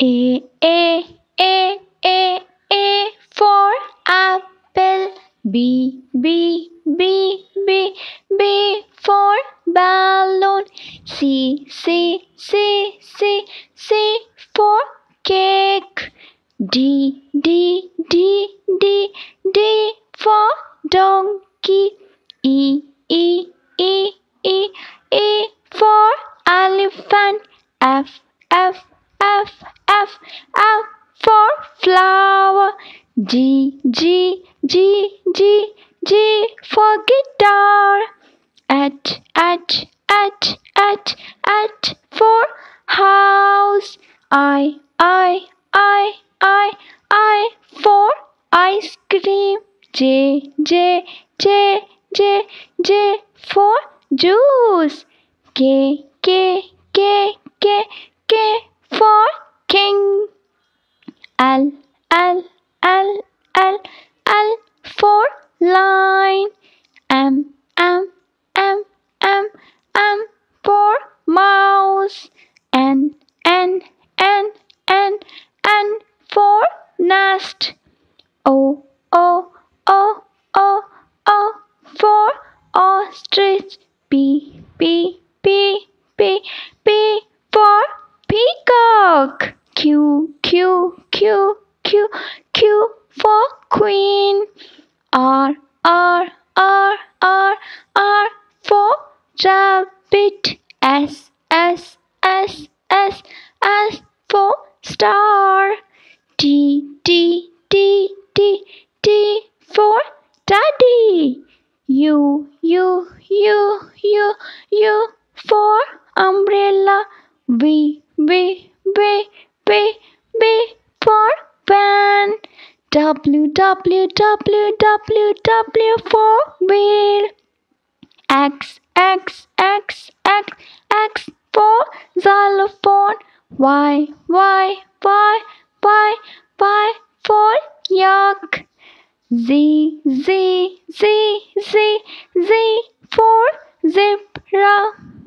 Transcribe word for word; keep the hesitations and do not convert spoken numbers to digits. A, A, A, A, A for apple. B, B, B, B, B for balloon. C, C, C, C, C for cake. D, D, D, D, D for donkey. E, E, E, E, E for elephant. F, F, F, F, F for flower. G, G, G, G, G for guitar. H, H, H, H, H for house. I, I, I, I, I for ice cream. J, J, J, J, J for juice. K, K, K, K, K for king. L, L, L, L, L for line. M, M, M, M, M for mouse. N, N, N, N, N for nest. O, O, O, O, O for ostrich. P, P, P, P, P for peacock. Q, Q, Q, Q, Q for queen. R, R, R, R, R for rabbit. S, S, S, S, S for star. T, T, T, T, T for daddy. U, U, U, U, U for umbrella. V, V, V, B, B for van. W, W, W, W, W for wheel. X, X, X, X, X for xylophone. Y, Y, Y, Y, Y for yak. Z, Z, Z, Z, Z for zebra.